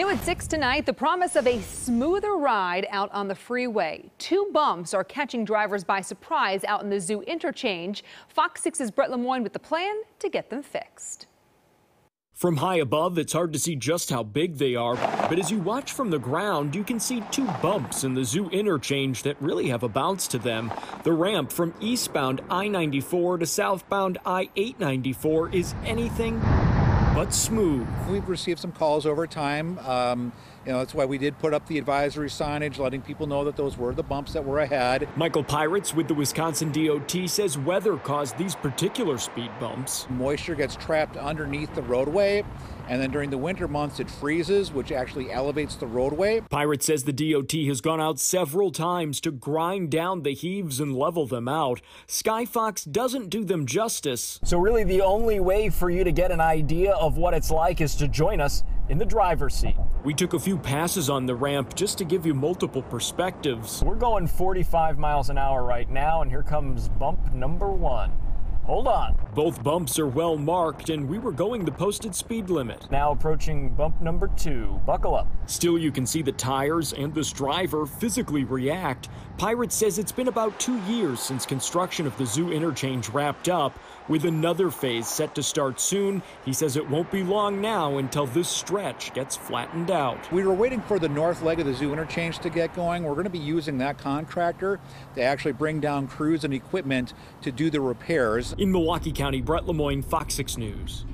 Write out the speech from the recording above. New at 6 tonight, the promise of a smoother ride out on the freeway. Two bumps are catching drivers by surprise out in the Zoo Interchange. Fox 6's Brett Lemoine with the plan to get them fixed. From high above, it's hard to see just how big they are, but as you watch from the ground, you can see two bumps in the Zoo Interchange that really have a bounce to them. The ramp from eastbound I-94 to southbound I-894 is anything but smooth. We've received some calls over time. That's why we did put up the advisory signage, letting people know that those were the bumps that were ahead. Michael Pirates with the Wisconsin DOT says weather caused these particular speed bumps. Moisture gets trapped underneath the roadway, and then during the winter months it freezes, which actually elevates the roadway. Pirates says the DOT has gone out several times to grind down the heaves and level them out. Skyfox doesn't do them justice. So really the only way for you to get an idea of what it's like is to join us in the driver's seat. We took a few passes on the ramp just to give you multiple perspectives. We're going 45 miles an hour right now, and here comes bump number one. Hold on. Both bumps are well marked, and we were going the posted speed limit. Now approaching bump number two. Buckle up. Still, you can see the tires and this driver physically react. Pirates says it's been about 2 years since construction of the Zoo Interchange wrapped up, with another phase set to start soon. He says it won't be long now until this stretch gets flattened out. We were waiting for the north leg of the Zoo Interchange to get going. We're going to be using that contractor to actually bring down crews and equipment to do the repairs. In Milwaukee County, Brett Lemoine, Fox 6 News.